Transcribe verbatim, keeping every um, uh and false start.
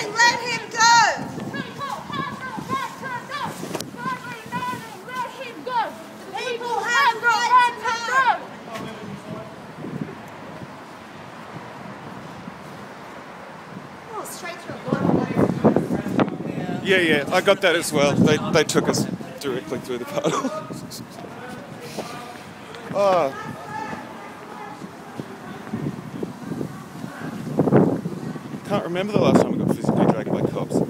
and let him go. People have no right to know. God be mad and let him go. People have no right to know. Oh, straight through. Yeah, yeah, I got that as well. They they took us directly through the puddle. Oh. I can't remember the last time I got physically dragged by cops.